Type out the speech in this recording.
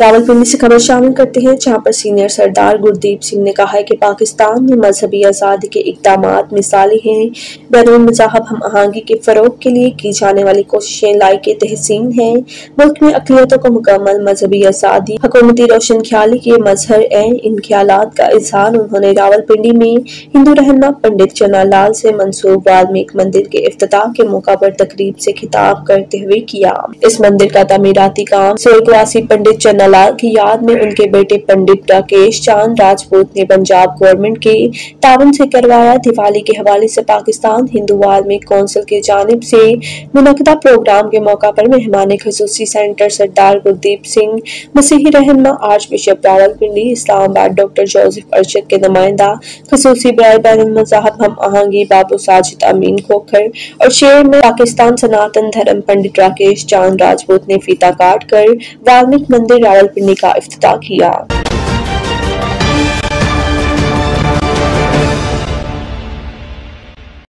रावलपिंडी से खबर शामिल करते हैं, जहां पर सीनियर सरदार गुरदीप सिंह ने कहा है कि पाकिस्तान में मजहबी आज़ादी के इकदाम मिसालें हैं। बैरून मजाहब हम आहंगी के फरोग के लिए की जाने वाली कोशिशें लायक तहसीन हैं। मुल्क में अकलियतों को मुकम्मल मजहबी आज़ादी हुकूमती रोशन ख्याली के मजहर है। इन ख्यालात का इजहार उन्होंने रावलपिंडी में हिंदू रहनुमा पंडित चन्ना लाल से मंसूब बाल्मीकि मंदिर के इफ्तिताह के मौका पर तकरीब से खिताब करते हुए किया। इस मंदिर का तमीराती काम स्वर्गवासी पंडित चन्ना लाल की याद में उनके बेटे पंडित राकेश चांद राजपूत ने पंजाब गवर्नमेंट के ताबन से करवाया। दिवाली के हवाले से पाकिस्तान हिंदू वाल्मीकि कौंसिल की जानिब से मुनक़दा प्रोग्राम के मौका पर मेहमान खसूसी सेंटर सरदार गुरदीप सिंह मसीही रहनुमा archbishop Rawalpindi Islamabad doctor Joseph Arshad के नुमाइंदा खसूसी बैरून मज़हब हम आहंगी बाबू साजिद अमीन खोखर और शेर में पाकिस्तान सनातन धर्म पंडित राकेश चांद राजपूत ने फीता काट कर वाल्मीकि मंदिर रावलपिंडी का इफ्तिताह किया।